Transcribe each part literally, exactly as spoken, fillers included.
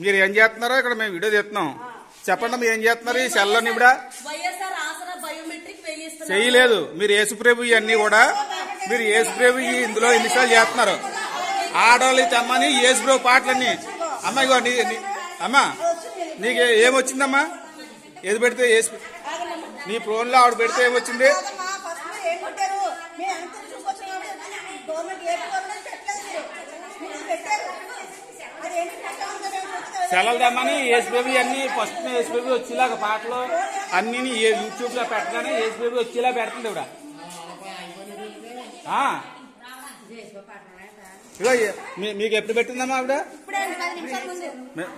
ఇక్కడ మేము వీడియో చేస్తున్నాం చెప్పండి మీరు ఏం చేస్తున్నారు ఈ సెల్లని ఇవిడ వైఎస్ఆర్ ఆసరా బయోమెట్రిక్ వేయిస్తున్నారు చేయలేదు మీరు యేసుప్రభు ఇవన్నీ కూడా మీరు యేసుప్రభు ఇందులో ఇన్స్టాల్ చేస్తున్నారు ఆడోళ్ళి తమ్మని యేసుప్రభు పాటలన్నీ అమ్మాయి గాని అమ్మా నీకు ఏమొచ్చిందమ్మా ఏది పెడితే యేసు నీ ఫోన్లో ఆవిడ పెడితే ఏమొచ్చింది సెలవుదామని యేసుప్రభు అన్ని ఫస్ట్ యేసుప్రభు వచ్చేలాగా పాటలు అన్ని యూట్యూబ్ లో పెట్టగానే యేసుప్రభు వచ్చేలా పెడుతుంది ఇవిడ మీకు ఎప్పుడు పెట్టిందమ్మా ఆవిడ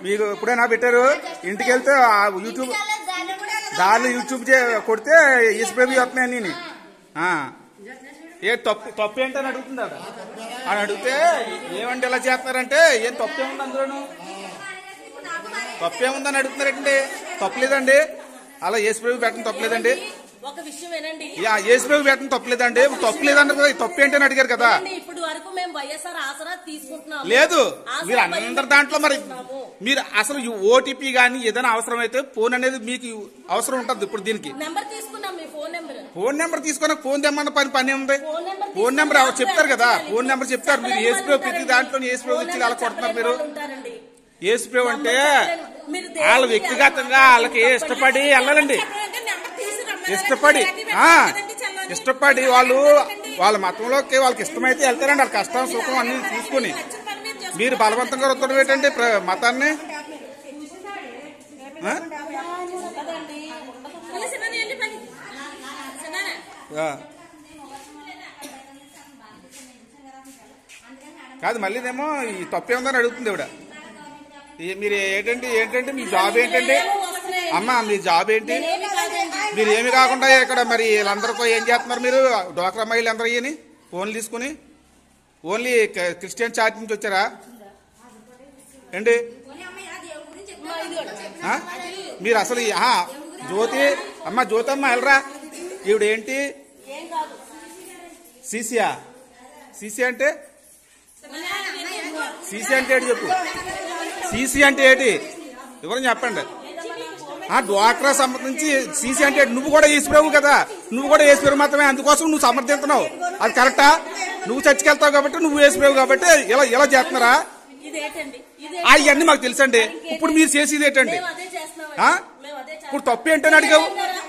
మీకు ఎప్పుడైనా పెట్టారు ఇంటికి వెళ్తే యూట్యూబ్ దాన్ని యూట్యూబ్ కొడితే యేసుప్రభు వస్తున్నాయి అన్ని ఏ తప్పు తప్పు ఏంటని అడుగుతుంది ఆవిడ అని అడిగితే ఏమంటే ఎలా చేస్తున్నారంటే ఏం తప్పేముంది అందులోను తప్పేముందని అడుగుతున్నారండి తప్పలేదండి అలా యేసుప్రభు పెట్టడం తప్పలేదండి ఒక విషయం ఏనండి యేసుప్రభు పెట్టడం తప్పలేదండి తప్పలేదన్నారు కదా తప్పు ఏంటని అడిగారు కదా ఇప్పుడు వరకు మేము వైఎస్ఆర్ ఆసరా తీసుకుంటున్నాము లేదు మీరు అందరి దాంట్లో మరి మీరు అసలు ఓటీపీ గాని ఏదైనా అవసరం అయితే ఫోన్ అనేది మీకు అవసరం ఉంటుంది ఇప్పుడు దీనికి నెంబర్ తీసుకున్నాం మీ ఫోన్ నెంబర్ ఫోన్ నెంబర్ తీసుకున్నా ఫోన్ తెమ్మన్న పని పని ఏముంది ఫోన్ నెంబర్ చెప్తారు కదా ఫోన్ నెంబర్ చెప్తారు మీరు యేసుప్రభు ప్రతి దాంట్లో యేసుప్రభు ఇచ్చి అలా కొడుతున్నారు మీరు యేసుప్రభు అంటే వాళ్ళు వ్యక్తిగతంగా వాళ్ళకి ఇష్టపడి వెళ్ళాలండి ఇష్టపడి ఇష్టపడి వాళ్ళు వాళ్ళ మతంలోకి వాళ్ళకి ఇష్టమైతే వెళ్తారండి వాళ్ళ కష్టం సుఖం అన్ని చూసుకుని మీరు బలవంతంగా రుద్దడం ఏంటంటే మతాన్ని కాదు మళ్ళీనేమో ఈ తప్పేముందని అడుగుతుంది ఇవిడ మీరు ఏంటంటే ఏంటంటే మీ జాబ్ ఏంటంటే అమ్మా మీ జాబ్ ఏంటి మీరు ఏమి కాకుండా ఇక్కడ మరి వీళ్ళందరికీ ఏం చేస్తున్నారు మీరు డ్వాక్రా మహిళలు అందరూ ఇని ఫోన్లు తీసుకుని ఓన్లీ క్రిస్టియన్ చార్జ్ నుంచి వచ్చారా అండి మీరు అసలు జ్యోతి అమ్మ జ్యోతి అమ్మ వెళ్ళరా ఈవిడేంటి సీసీయా సీసీ అంటే సీసీ అంటే ఏంటి చెప్పు సీసీ అంటే ఏంటి ఎవరు చెప్పండి ఆ డ్వాక్రా సంబంధించి సీసీ అంటే నువ్వు కూడా యేసుప్రభువు కదా నువ్వు కూడా యేసుప్రభువు మాత్రమే అందుకోసం నువ్వు సమర్థిస్తున్నావు అది కరెక్టా నువ్వు చర్చకెళ్తావు కాబట్టి నువ్వు యేసుప్రభువు కాబట్టి ఇలా ఇలా చేస్తున్నారా అవన్నీ మాకు తెలుసండి ఇప్పుడు మీరు చేసేది ఏంటండి ఇప్పుడు తప్పు ఏంటని అడిగావు